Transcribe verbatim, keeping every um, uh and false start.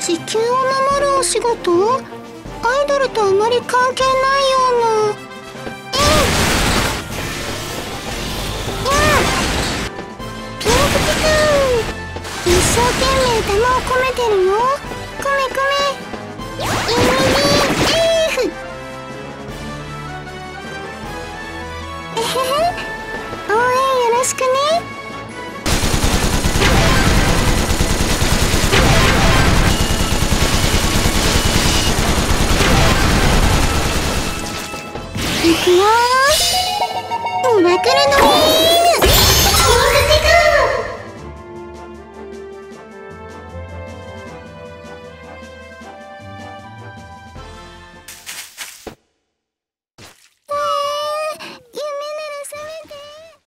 地球を守るお仕事？アイドルとあまり関係ないような。ピンクピクン、一生懸命玉をこめてるよ。こめこめ エムディーエフ。 えへへ、応援よろしくね。いくよー、ミラクルの